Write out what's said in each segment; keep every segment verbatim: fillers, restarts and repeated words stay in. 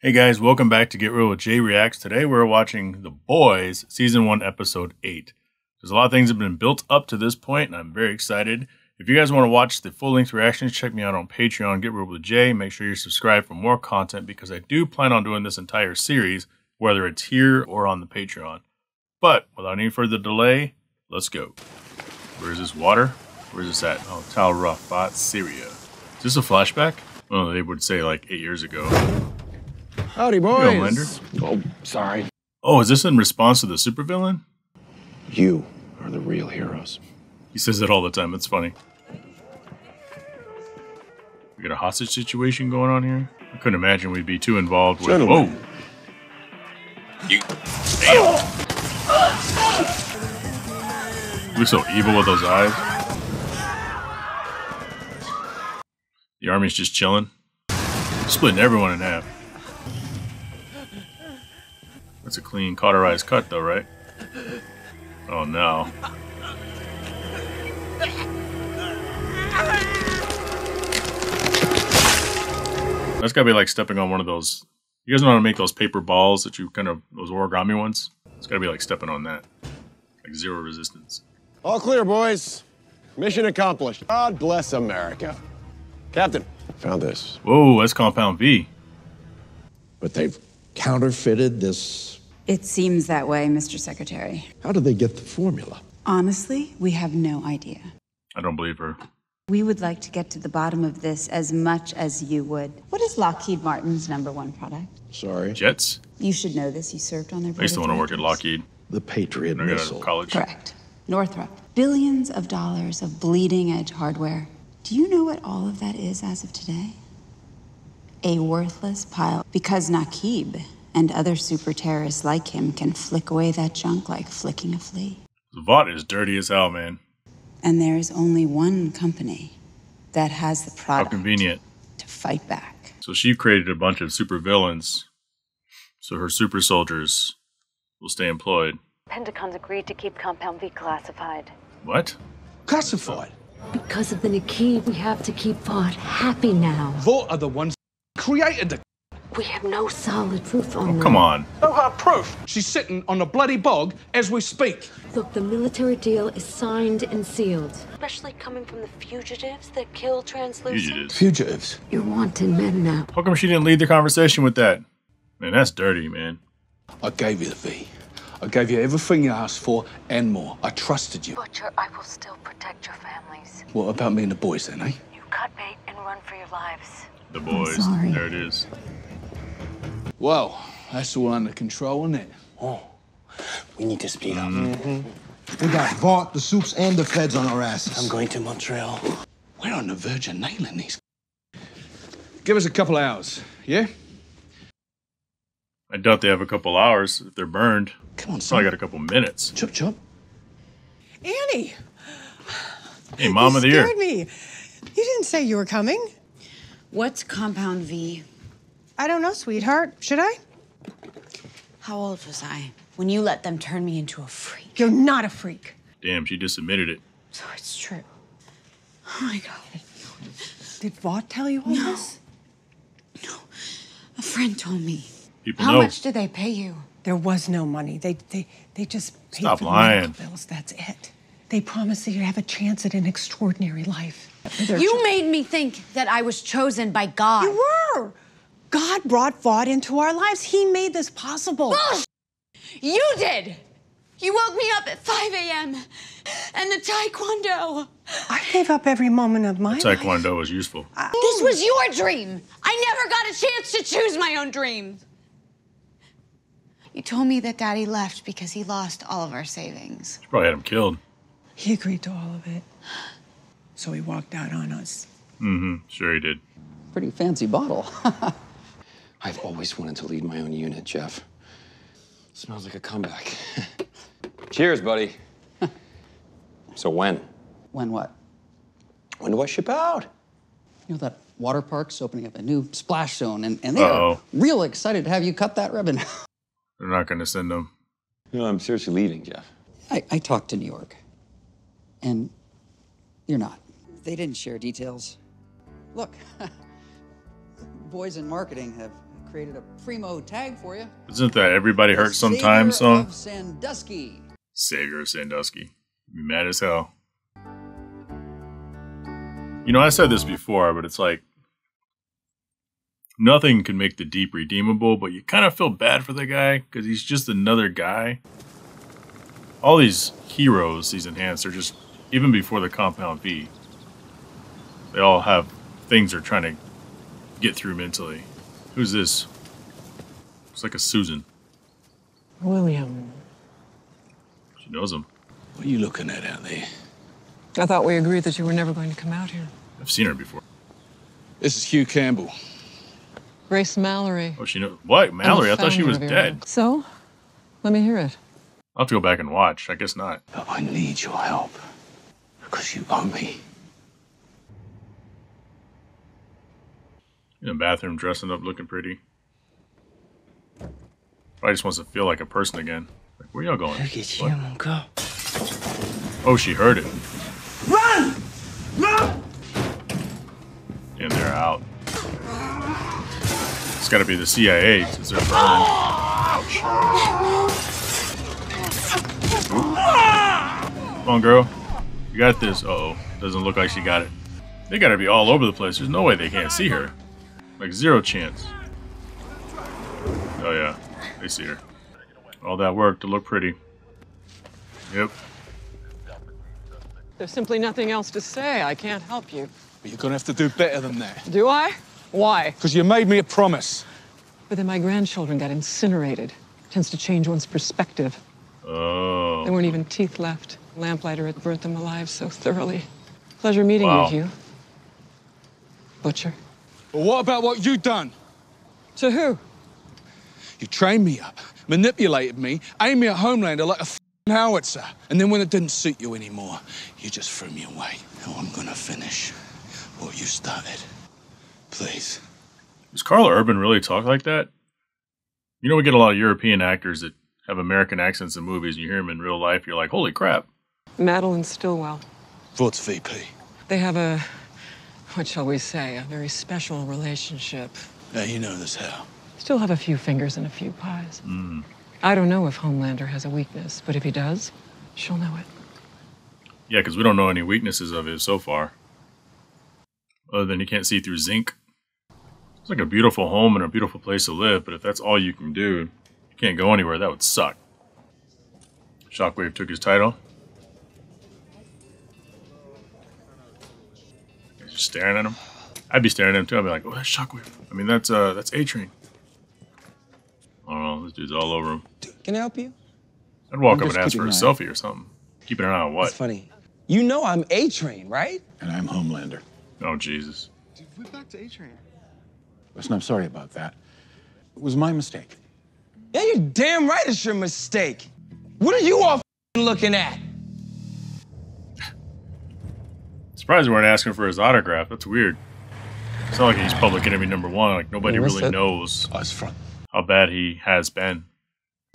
Hey guys, welcome back to Get Reel with Jay Reacts. Today we're watching The Boys, Season one, Episode eight. There's a lot of things that have been built up to this point, and I'm very excited. If you guys want to watch the full-length reactions, check me out on Patreon, Get Reel with Jay. Make sure you're subscribed for more content, because I do plan on doing this entire series, whether it's here or on the Patreon. But without any further delay, let's go. Where's this water? Where's this at? Oh, Tal Rafat, Syria. Is this a flashback? Well, they would say like eight years ago. Howdy, boys. Oh, sorry. Oh, is this in response to the supervillain? You are the real heroes. He says it all the time. It's funny. We got a hostage situation going on here. I couldn't imagine we'd be too involved with. Gentlemen. Whoa. You. Damn. You're so evil with those eyes. The army's just chilling, splitting everyone in half. That's a clean cauterized cut though, right? Oh no. That's gotta be like stepping on one of those. You guys know how to make those paper balls that you kind of, those origami ones? It's gotta be like stepping on that. Like zero resistance. All clear, boys. Mission accomplished. God bless America. Captain. Found this. Whoa, that's Compound V. But they've counterfeited this. It seems that way, Mister Secretary. How do they get the formula? Honestly, we have no idea. I don't believe her. We would like to get to the bottom of this as much as you would. What is Lockheed Martin's number one product? Sorry. Jets? You should know this. You served on their board. I used to want to work at Lockheed. The Patriot Missile. College. Correct. Northrop. Billions of dollars of bleeding-edge hardware. Do you know what all of that is as of today? A worthless pile. Because Naqib and other super terrorists like him can flick away that junk like flicking a flea. Vought is dirty as hell, man. And there is only one company that has the product. How convenient. To fight back. So she created a bunch of super villains, so her super soldiers will stay employed. Pentagon's agreed to keep Compound V classified. What? Classified? Because of the Naqib, we have to keep Vought happy now. Vought are the ones created the. We have no solid proof on that. Oh, come on. No hard proof. She's sitting on a bloody bog as we speak. Look, the military deal is signed and sealed. Especially coming from the fugitives that killed Translucent. Fugitives. Fugitives. You're wanted men now. How come she didn't lead the conversation with that? Man, that's dirty, man. I gave you the V. I gave you everything you asked for and more. I trusted you. Butcher, I will still protect your families. What about me and the boys then, eh? You cut bait and run for your lives. The boys. I'm sorry. There it is. Well, that's all under control, isn't it? Oh, we need to speed up. Mm-hmm. We got Vought, the Supes, and the Feds on our asses. I'm going to Montreal. We're on the verge of nailing these. Give us a couple hours, yeah? I doubt they have a couple hours if they're burned. Come on, son. I got a couple minutes. Chop, chop. Annie. Hey, Mom of the Year. You scared me. You didn't say you were coming. What's Compound V? I don't know, sweetheart. Should I? How old was I when you let them turn me into a freak? You're not a freak. Damn, she just admitted it. So it's true. Oh, my God. Did Vought tell you all no. this? No. A friend told me. People How know. much did they pay you? There was no money. They they, they just paid Stop for lying. medical bills. That's it. They promised that you'd have a chance at an extraordinary life. They're you made me think that I was chosen by God. You were! God brought Vought into our lives. He made this possible. Bullsh- you did. You woke me up at five A M and the Taekwondo. I gave up every moment of my the Taekwondo life. was useful. I this was your dream. I never got a chance to choose my own dream. You told me that Daddy left because he lost all of our savings. You probably had him killed. He agreed to all of it. So he walked out on us. Mm-hmm. Sure he did. Pretty fancy bottle. I've always wanted to lead my own unit, Jeff. Smells like a comeback. Cheers, buddy. So when? When what? When do I ship out? You know, that water park's opening up a new splash zone, and, and they're Uh-oh. real excited to have you cut that ribbon. They're not going to send them. No, I'm seriously leaving, Jeff. I, I talked to New York, and you're not. They didn't share details. Look, boys in marketing have created a primo tag for you. Isn't that everybody hurts sometimes song? Of Sandusky. Savior of Sandusky. Be mad as hell. You know, I said this before, but it's like nothing can make the Deep redeemable, but you kind of feel bad for the guy because he's just another guy. All these heroes, these enhanced, are just, even before the Compound V, they all have things they're trying to get through mentally. Who's this? It's like a Susan. William. She knows him. What are you looking at out there? I thought we agreed that you were never going to come out here. I've seen her before. This is Hughie Campbell. Grace Mallory. Oh, she knows. What? Mallory? I thought she was dead. So? Let me hear it. I'll have to go back and watch. I guess not. But I need your help. Because you owe me. In the bathroom, dressing up, looking pretty. Probably just wants to feel like a person again. Like, where y'all going? Look at you, go. Oh, she heard it. Run! Run! And they're out. It's gotta be the C I A since they're burning. Ouch. Come on, girl. You got this. Uh-oh. Doesn't look like she got it. They gotta be all over the place. There's no way they can't see her. Like, zero chance. Oh, yeah. They see her. All that work to look pretty. Yep. There's simply nothing else to say. I can't help you. But you're gonna have to do better than that. Do I? Why? Because you made me a promise. But then my grandchildren got incinerated. It tends to change one's perspective. Oh. There weren't even teeth left. Lamplighter had burnt them alive so thoroughly. Pleasure meeting wow. you, Hugh. Butcher. But what about what you done? To who? You trained me up, manipulated me, aimed me at Homelander like a f***ing howitzer. And then when it didn't suit you anymore, you just threw me away. Now I'm gonna finish what you started. Please. Does Carla Urban really talk like that? You know, we get a lot of European actors that have American accents in movies, and you hear them in real life, you're like, holy crap. Madelyn Stillwell. Vought's V P. They have a, what shall we say, a very special relationship. Now you know this how. Still have a few fingers and a few pies. Mm. I don't know if Homelander has a weakness, but if he does, she'll know it. Yeah, because we don't know any weaknesses of his so far. Other than he can't see through zinc. It's like a beautiful home and a beautiful place to live, but if that's all you can do, can't go anywhere. That would suck. Shockwave took his title. He's just staring at him. I'd be staring at him too. I'd be like, "Oh, that's Shockwave." I mean, that's uh, that's A-Train. I don't know. This dude's all over him. Can I help you? I'd walk I'm up and ask for a selfie or something. Keeping an eye on what? It's funny. You know I'm A-Train, right? And I'm Homelander. Oh Jesus. Dude, we're back to A-Train. Listen, I'm sorry about that. It was my mistake. Yeah, you're damn right it's your mistake. What are you all f***ing looking at? Surprised we weren't asking for his autograph. That's weird. It's not like he's public enemy number one. Like, nobody really it? knows front. how bad he has been.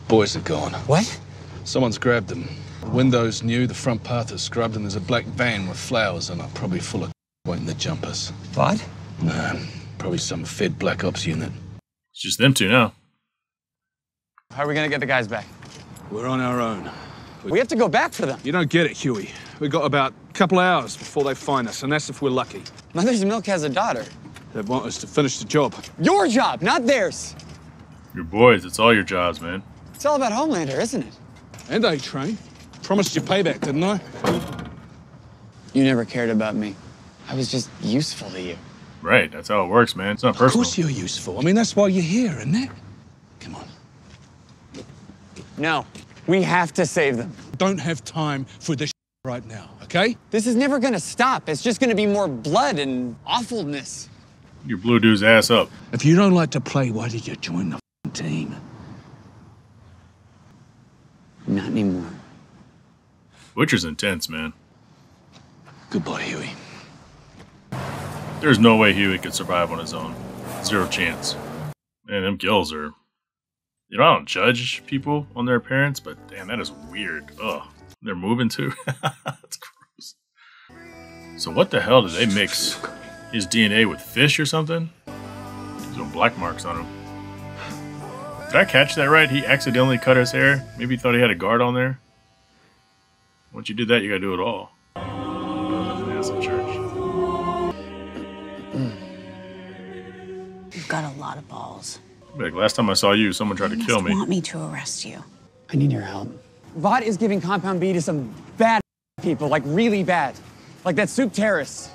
Boys are gone. What? Someone's grabbed them. The window's new, the front path is scrubbed, and there's a black van with flowers on it, probably full of waiting the jumpers. What? Nah, probably some fed black ops unit. It's just them two now. How are we gonna get the guys back? We're on our own. We, we have to go back for them. You don't get it, Hughie. We got about a couple hours before they find us, and that's if we're lucky. Mother's Milk has a daughter. They want us to finish the job. Your job, not theirs. Your boys, it's all your jobs, man. It's all about Homelander, isn't it? And A-Train. Promised you payback, didn't I? You never cared about me. I was just useful to you. Right, that's how it works, man. It's not personal. Of course you're useful. I mean, that's why you're here, isn't it? Come on. No, we have to save them. Don't have time for this right now, okay? This is never gonna stop. It's just gonna be more blood and awfulness. You blew dude's ass up. If you don't like to play, why did you join the team? Not anymore. Butcher's intense, man. Goodbye, Hughie. There's no way Hughie could survive on his own. Zero chance. Man, them gills are... You know, I don't judge people on their appearance, but damn, that is weird. Ugh. They're moving too. That's gross. So what the hell did they mix? His D N A with fish or something? There's no black marks on him. Did I catch that right? He accidentally cut his hair. Maybe he thought he had a guard on there. Once you do that, you gotta do it all. Massive church. You've got a lot of balls. Like last time I saw you, someone tried you to kill me. You want me to arrest you. I need your help. Vought is giving Compound B to some bad people, like really bad. Like that soup terrorist.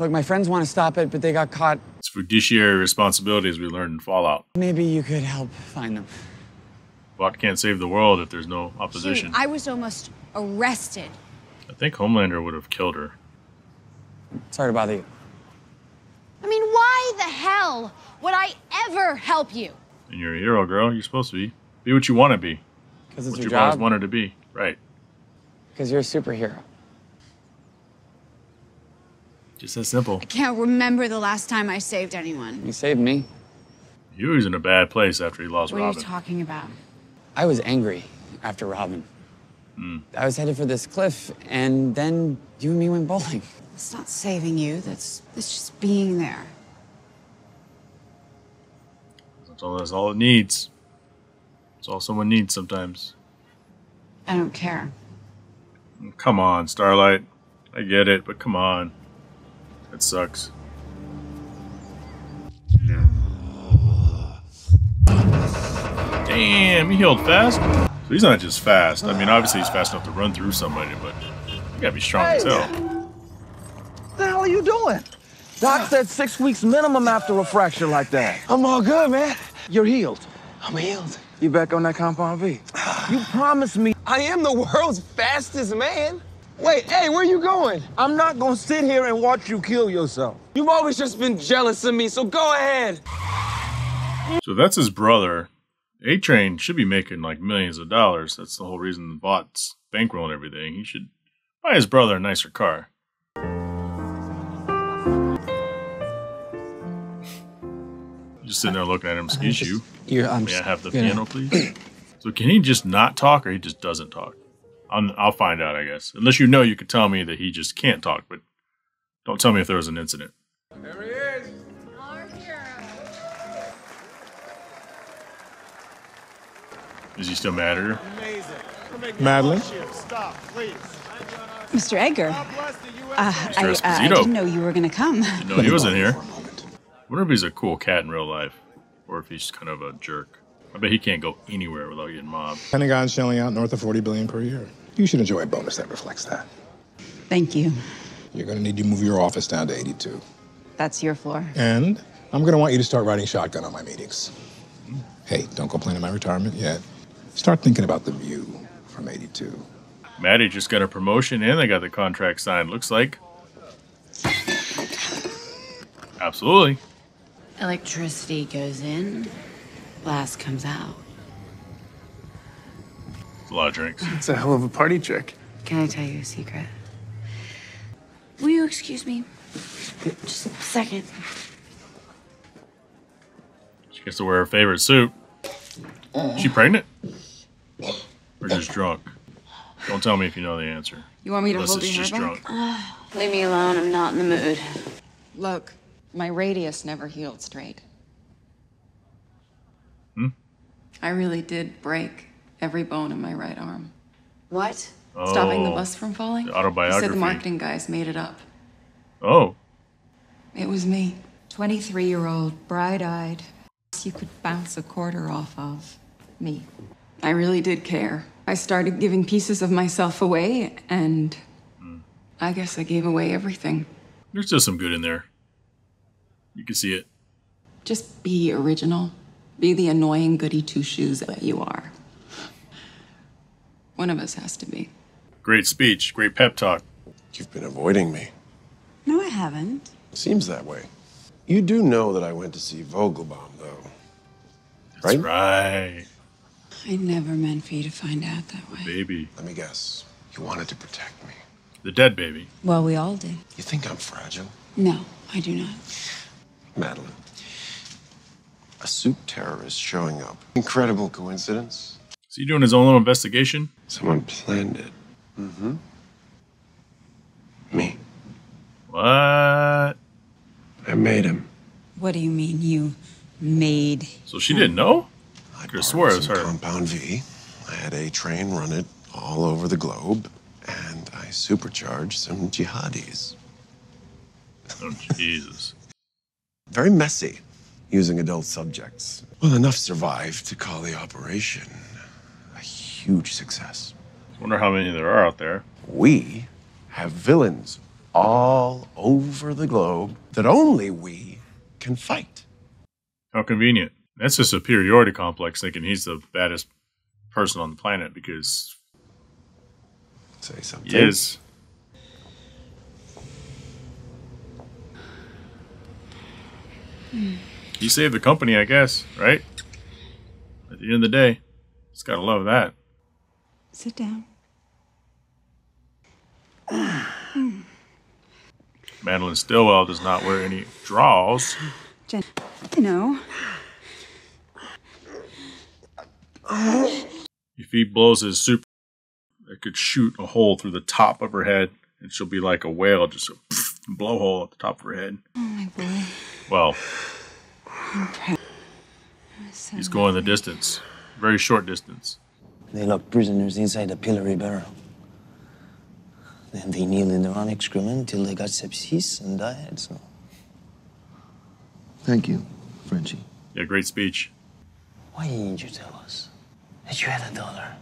Look, my friends want to stop it, but they got caught. It's fiduciary responsibilities we learned in Fallout. Maybe you could help find them. Vought can't save the world if there's no opposition. Shoot, I was almost arrested. I think Homelander would have killed her. Sorry to bother you. I mean, why the hell would I ever help you? And you're a hero, girl. You're supposed to be. Be what you want to be. Because it's your job. What you've always wanted to be. Right. Because you're a superhero. Just that simple. I can't remember the last time I saved anyone. You saved me. You was in a bad place after he lost Robin. What are you talking about? I was angry after Robin. Mm. I was headed for this cliff, and then you and me went bowling. That's not saving you. That's, that's just being there. That's all, that's all it needs. That's all someone needs sometimes. I don't care. Come on, Starlight. I get it, but come on. It sucks. Damn, he healed fast. So he's not just fast. I mean, obviously he's fast enough to run through somebody, but you gotta be strong as hell. What the hell are you doing? Doc said six weeks minimum after a fracture like that. I'm all good, man. You're healed. I'm healed. You back on that Compound V? You promised me I am the world's fastest man. Wait, hey, where you going? I'm not gonna sit here and watch you kill yourself. You've always just been jealous of me, so go ahead. So that's his brother. A-Train should be making like millions of dollars. That's the whole reason Vought's bankroll and everything. He should buy his brother a nicer car. Just sitting there looking at him, excuse you. May I have the piano, please? So can he just not talk, or he just doesn't talk? I'm, I'll find out, I guess. Unless you know, you could tell me that he just can't talk, but don't tell me if there was an incident. There he is. Our hero. Is he still mad at her? Madeline? Stop, please. Mister Edgar, uh, I, uh, I didn't know you were going to come. Didn't know he wasn't here. I wonder if he's a cool cat in real life, or if he's kind of a jerk. I bet he can't go anywhere without getting mobbed. Pentagon's shelling out north of forty billion dollars per year. You should enjoy a bonus that reflects that. Thank you. You're going to need to move your office down to eighty-two. That's your floor. And I'm going to want you to start riding shotgun on my meetings. Mm. Hey, don't complain of my retirement yet. Start thinking about the view from eighty-two. Maddie just got a promotion and they got the contract signed, looks like. Absolutely. Electricity goes in. Glass comes out. It's a lot of drinks. It's a hell of a party trick. Can I tell you a secret? Will you excuse me? Just a second. She gets to wear her favorite suit. Is she pregnant? Or just drunk? Don't tell me if you know the answer. You want me to Unless hold your hair back? Drunk. Uh, leave me alone. I'm not in the mood. Look, my radius never healed straight. Hmm? I really did break every bone in my right arm. What? Oh, stopping the bus from falling? The autobiography. He said the marketing guys made it up. Oh. It was me. twenty-three-year-old, bright-eyed. You could bounce a quarter off of me. I really did care. I started giving pieces of myself away, and hmm. I guess I gave away everything. There's still some good in there. You can see it. Just be original. Be the annoying goody two-shoes that you are. One of us has to be. Great speech, great pep talk. You've been avoiding me. No, I haven't. Seems that way. You do know that I went to see Vogelbaum, though. That's right? right. I never meant for you to find out that way. Baby. Let me guess. You wanted to protect me. The dead baby. Well, we all did. You think I'm fragile? No, I do not. Madeline. A soup terrorist showing up. Incredible coincidence. Is he doing his own little investigation? Someone planned it. Mm-hmm. Me. What? I made him. What do you mean you made. So she didn't know? I could have swore it was her. Compound V. I had A-Train run it all over the globe, and I supercharged some jihadis. Oh, Jesus. Very messy, using adult subjects. Well, enough survived to call the operation a huge success. I wonder how many there are out there. We have villains all over the globe that only we can fight. How convenient. That's a superiority complex, thinking he's the baddest person on the planet because... Say something. He is. He saved the company, I guess, right? At the end of the day, it's gotta love that. Sit down. Madelyn Stillwell does not wear any draws. Jen, no. If he blows his super, it could shoot a hole through the top of her head, and she'll be like a whale, just a blowhole at the top of her head. Oh my boy. Well, so he's going the distance, very short distance. They locked prisoners inside a pillory barrel. Then they kneeled in their own excrement till they got sepsis and died, so. Thank you, Frenchie. Yeah, great speech. Why didn't you tell us that you had a daughter?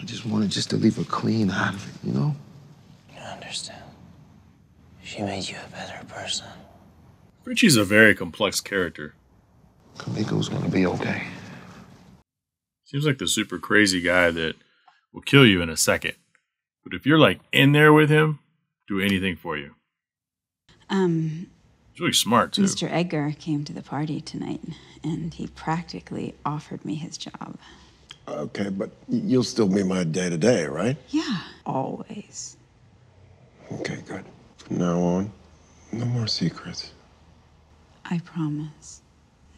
I just wanted just to leave her clean out of it, you know? You don't understand. She made you a better person. Richie's a very complex character. Kamiko's gonna be okay. Seems like the super crazy guy that will kill you in a second. But if you're like in there with him, do anything for you. Um, He's really smart too. Mister Edgar came to the party tonight and he practically offered me his job. Okay, but you'll still be my day-to-day, right? Yeah, always. Okay, good. From now on, no more secrets. I promise.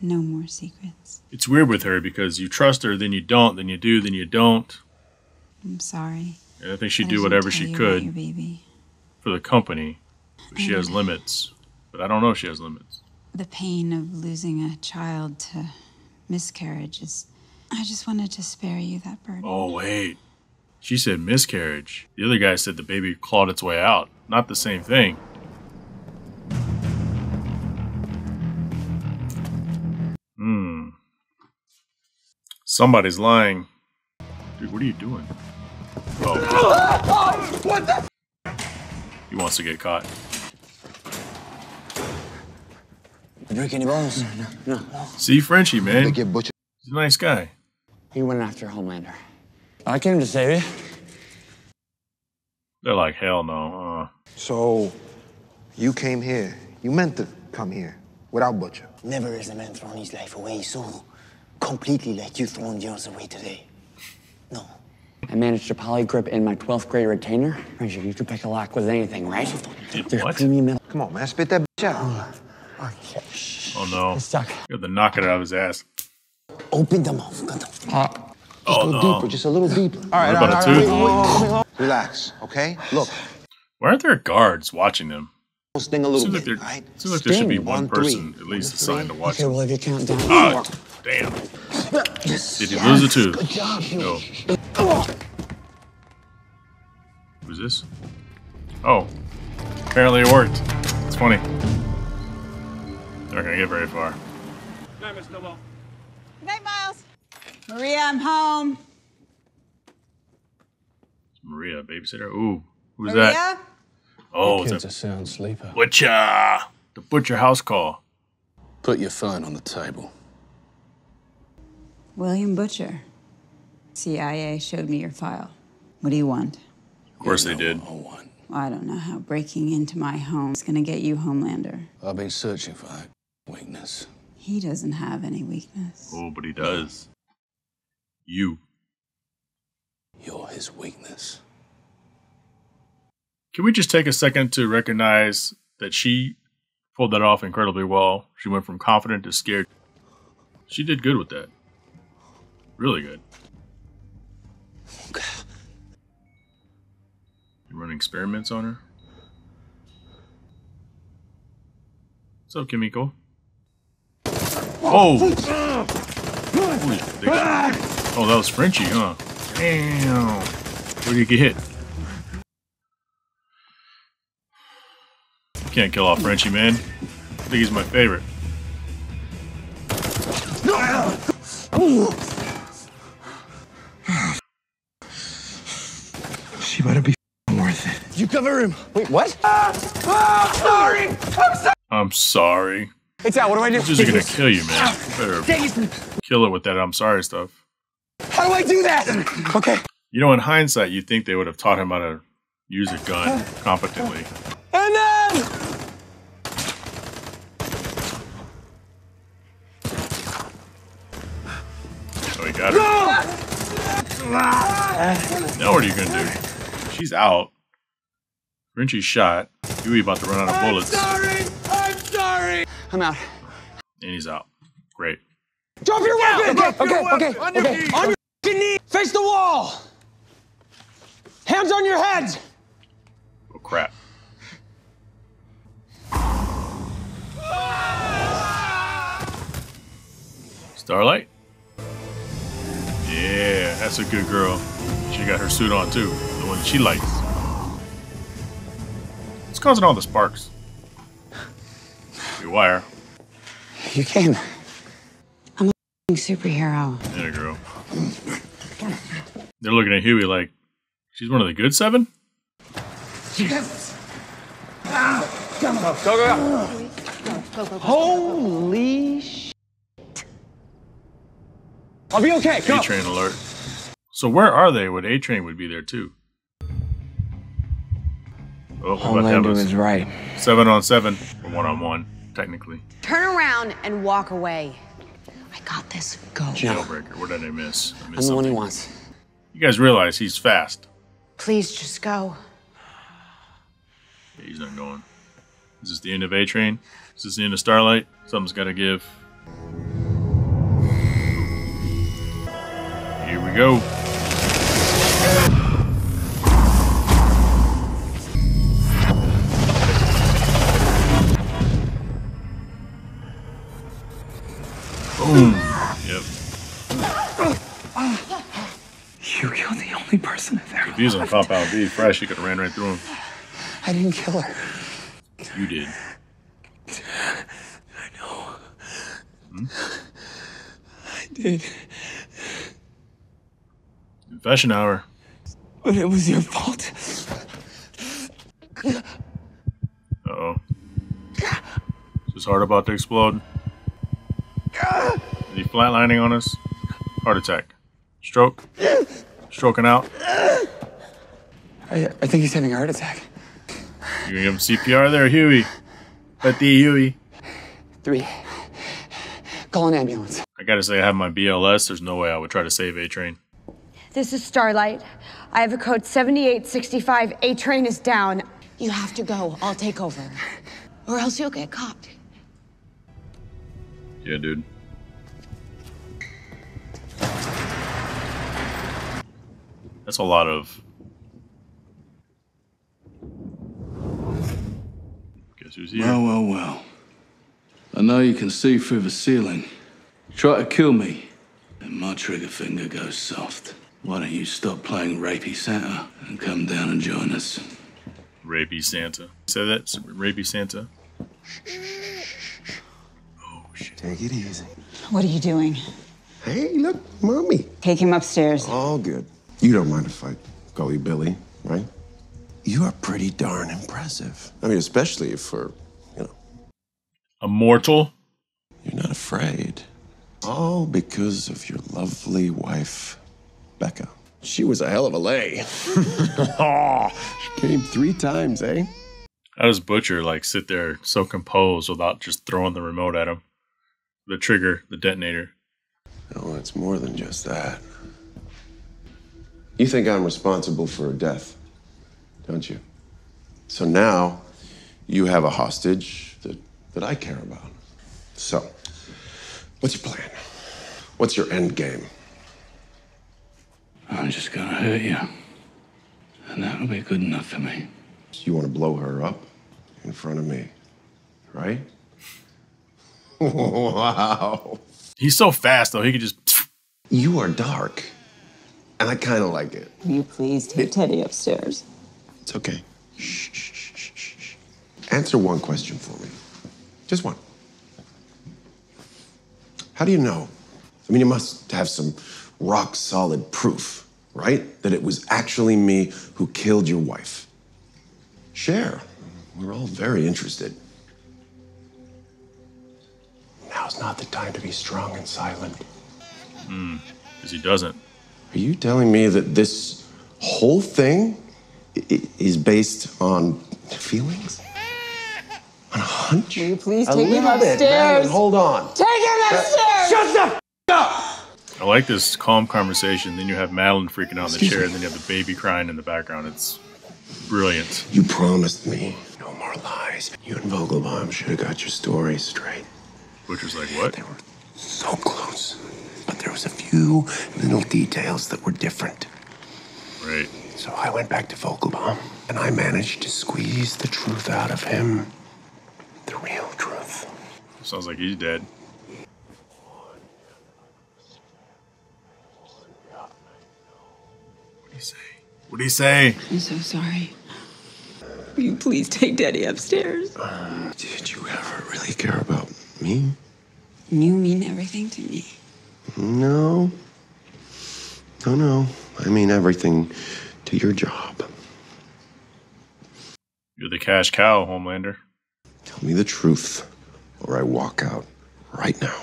No more secrets. It's weird with her because you trust her, then you don't, then you do, then you don't. I'm sorry. And I think she'd do whatever she could for the company. But she has limits. But I don't know if she has limits. The pain of losing a child to miscarriage is... I just wanted to spare you that burden. Oh, wait. She said miscarriage. The other guy said the baby clawed its way out. Not the same thing. Hmm. Somebody's lying. Dude, what are you doing? Oh. What the f? He wants to get caught. You break any bones? No, no, no. See, Frenchie, man. He's a nice guy. He went after Homelander. I came to save you. They're like, hell no. Uh. So, you came here. You meant to come here without Butcher. Never has a man thrown his life away so completely like you thrown yours away today. No. I managed a polygrip in my twelfth grade retainer. Ranger, you could pick a lock with anything, right? What? Come on, man, spit that bitch out. Oh no. It's stuck. You have to knock it out of his ass. Open the mouth. Pop. Oh no. Just a little deeper, just a little deeper. All right, all right, all right. Relax, okay? Look. Why aren't there guards watching them? Sting a little seems bit, like there, right? Seems like there should be one, one person three. At least assigned to watch. Okay, well, if you count down. Ah, damn. Yes, Did you yes. lose a two? Good job, no. Who's this? Oh, apparently it worked. It's funny. They're not gonna get very far. Good night, Miss Noble. Good night, Miles. Maria, I'm home. It's Maria, babysitter. Ooh, who's Maria? That? Oh, it's a sound sleeper. Butcher! The Butcher house call. Put your phone on the table. William Butcher. C I A showed me your file. What do you want? Of course they did. Well, I don't know how breaking into my home is going to get you, Homelander. I've been searching for that weakness. He doesn't have any weakness. Oh, but he does. You. You're his weakness. Can we just take a second to recognize that she pulled that off incredibly well? She went from confident to scared. She did good with that. Really good. You run experiments on her? What's up, Kimiko? Whoa! Holy shit. Oh, that was Frenchie, huh? Damn! Where do you get hit? Can't kill off Frenchie, man. I think he's my favorite. She better be worth it. You cover him. Wait, what? Ah, ah, sorry. I'm sorry. I'm sorry. Hey, Tal, what do I do? She's just gonna kill you, man. You better kill her with that I'm sorry stuff. How do I do that? Okay. You know, in hindsight, you'd think they would have taught him how to use a gun competently. And then... Oh, he got her. No! Now what are you gonna do? She's out. Frenchie's shot. Hughie about to run out of bullets. I'm sorry! I'm sorry! I'm out. And he's out. Great. Drop your weapon! Okay, okay, your okay, weapon. okay. On your, okay. On your knee. Face the wall! Hands on your head! Oh, crap. Starlight? Yeah, that's a good girl. She got her suit on too, the one she likes. What's causing all the sparks? Your wire. You came. I'm a f***ing superhero. Yeah, girl. They're looking at Hughie like, she's one of the good seven? Yes. Ah, come on. Go, go, go. Go, go, go, holy shit. I'll be okay. A-Train alert. So where are they when A-Train would be there too? Oh, Homelander is right. Seven on seven, or one on one, technically. Turn around and walk away. I got this. Go. Jailbreaker. What did I miss? I missed I'm something. the one he wants. You guys realize he's fast. Please just go. Yeah, he's not going. Is this the end of A-Train? Is this the end of Starlight? Something's gotta give. Here we go. Boom. Yep. You killed the only person in there. If he was on Compound V fresh, he could have ran right through him. I didn't kill her. You did. I know. Hmm? I did. Confession hour. But it was your fault. Uh-oh. Is his heart about to explode? Is he flatlining on us? Heart attack. Stroke? Stroking out? I, I think he's having a heart attack. You gonna give him C P R there, Hughie? But the Hughie. Three. Call an ambulance. I gotta say, I have my B L S. There's no way I would try to save A-Train. This is Starlight. I have a code seventy-eight sixty-five. A-Train is down. You have to go. I'll take over. Or else you'll get caught. Yeah, dude. That's a lot of... Who's here? Well, well, well. I know you can see through the ceiling. Try to kill me, and my trigger finger goes soft. Why don't you stop playing Rapey Santa and come down and join us? Rapey Santa. Say that? Rapey Santa? Oh, shit. Take it easy. What are you doing? Hey, look, Mommy. Take him upstairs. All good. You don't mind if I call you Billy, right? You are pretty darn impressive. I mean, especially for, you know... A mortal? You're not afraid. All because of your lovely wife, Becca. She was a hell of a lay. She came three times, eh? How does Butcher, like, sit there so composed without just throwing the remote at him? The trigger, the detonator. No, it's more than just that. You think I'm responsible for her death? Don't you? So now you have a hostage that, that I care about. So, what's your plan? What's your end game? I'm just gonna hurt you. And that'll be good enough for me. You want to blow her up in front of me, right? Wow. He's so fast, though. He could just... You are dark. And I kind of like it. Will you please take it... Teddy upstairs? It's okay. Shh, shh, shh, shh. Answer one question for me. Just one. How do you know? I mean, you must have some rock-solid proof, right? That it was actually me who killed your wife. Share. We're all very interested. Now's not the time to be strong and silent. Hmm, because he doesn't. Are you telling me that this whole thing is based on feelings? On a hunch? Will you please take him upstairs? Man, hold on. Take him upstairs! Shut the f up! I like this calm conversation. Then you have Madeline freaking out in the Excuse chair, me. and then you have the baby crying in the background. It's brilliant. You promised me no more lies. You and Vogelbaum should have got your story straight. Butcher's like, what? They were so close, but there was a few little details that were different. Right. So I went back to Vogelbaum, and I managed to squeeze the truth out of him. The real truth. Sounds like he's dead. What'd he say? What'd he say? I'm so sorry. Will you please take Daddy upstairs? Uh, did you ever really care about me? You mean everything to me. No. No, no. I mean everything to your job. You're the cash cow, Homelander. Tell me the truth, or I walk out right now.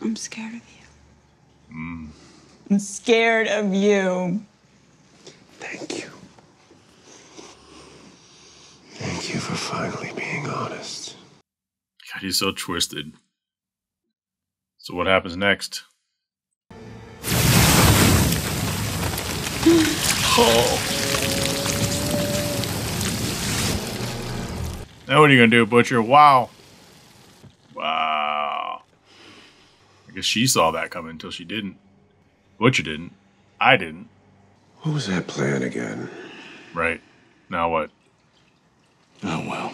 I'm scared of you. Mm. I'm scared of you. Thank you. Thank you for finally being honest. God, he's so twisted. So what happens next? Oh. Now what are you gonna do, Butcher? Wow. Wow. I guess she saw that coming until she didn't. Butcher didn't. I didn't. What was that plan again? Right. Now what? Oh, well.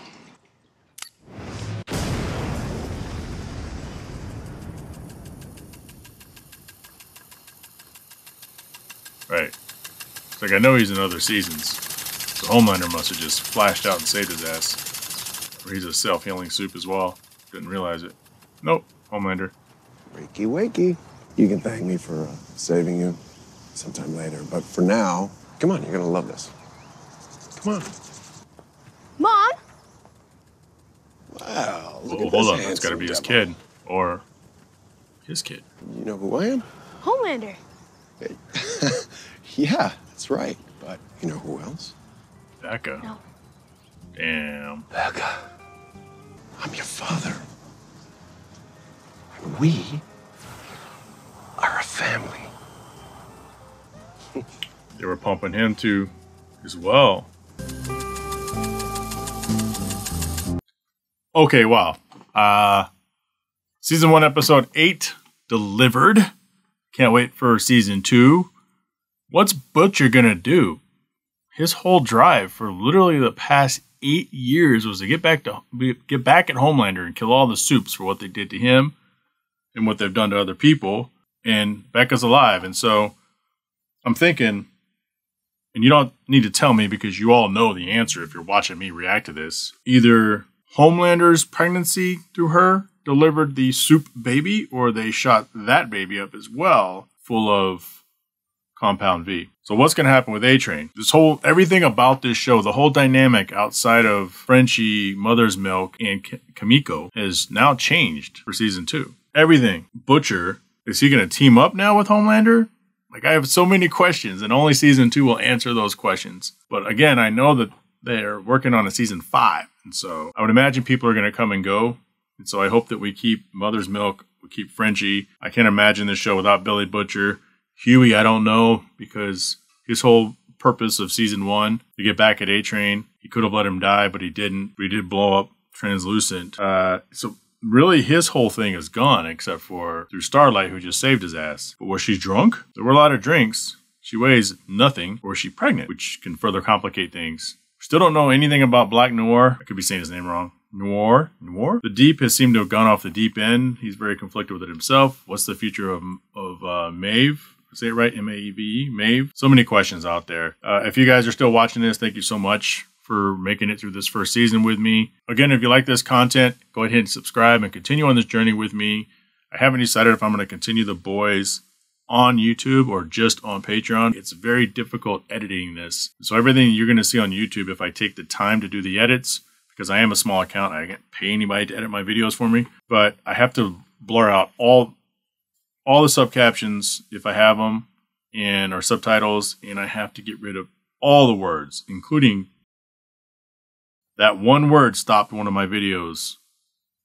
Right. It's like, I know he's in other seasons. So Homelander must have just flashed out and saved his ass. Or he's a self-healing soup as well. Didn't realize it. Nope. Homelander. Wakey, wakey. You can thank me for uh, saving you sometime later. But for now, come on. You're going to love this. Come on. Mom? Wow. Look oh, at hold on. That's got to be devil. his kid. Or his kid. You know who I am? Homelander. Yeah, that's right. But you know who else? Becca. No. Damn. Becca, I'm your father. And we are a family. They were pumping him too, as well. Okay, wow. Uh, season one, episode eight, delivered. Can't wait for season two. What's Butcher gonna do? His whole drive for literally the past eight years was to get back to get back at Homelander and kill all the Supes for what they did to him and what they've done to other people. And Becca's alive, and so I'm thinking, and you don't need to tell me because you all know the answer if you're watching me react to this. Either Homelander's pregnancy through her delivered the Soup baby, or they shot that baby up as well, full of Compound V. So what's going to happen with A-Train? This whole, everything about this show, the whole dynamic outside of Frenchie, Mother's Milk, and K Kimiko has now changed for season two. Everything. Butcher, is he going to team up now with Homelander? Like, I have so many questions, and only season two will answer those questions. But again, I know that they're working on a season five, and so I would imagine people are going to come and go. And so I hope that we keep Mother's Milk, we keep Frenchie. I can't imagine this show without Billy Butcher. Hughie, I don't know, because his whole purpose of season one, to get back at A-Train, he could have let him die, but he didn't. But he did blow up Translucent. Uh, so really his whole thing is gone, except for through Starlight, who just saved his ass. But was she drunk? There were a lot of drinks. She weighs nothing. Or is she pregnant? Which can further complicate things. Still don't know anything about Black Noir. I could be saying his name wrong. Noir. Noir? The Deep has seemed to have gone off the deep end. He's very conflicted with it himself. What's the future of, of uh, Maeve? Say it right, M A E V E, Maeve. So many questions out there. Uh, if you guys are still watching this, thank you so much for making it through this first season with me. Again, if you like this content, go ahead and subscribe and continue on this journey with me. I haven't decided if I'm going to continue The Boys on YouTube or just on Patreon. It's very difficult editing this. So everything you're going to see on YouTube, if I take the time to do the edits, because I am a small account, I can't pay anybody to edit my videos for me, but I have to blur out all all the subcaptions if I have them, and our subtitles, and I have to get rid of all the words, including that one word stopped one of my videos,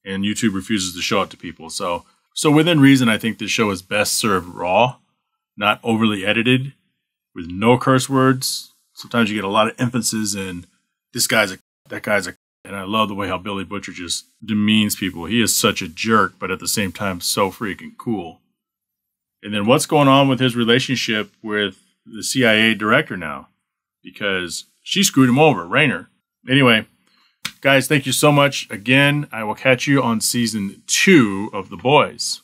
and YouTube refuses to show it to people. So, so within reason, I think this show is best served raw, not overly edited, with no curse words. Sometimes you get a lot of emphasis in this guy's a, that guy's a, and I love the way how Billy Butcher just demeans people. He is such a jerk, but at the same time, so freaking cool. And then what's going on with his relationship with the C I A director now? Because she screwed him over, Raynor. Anyway, guys, thank you so much again. I will catch you on season two of The Boys.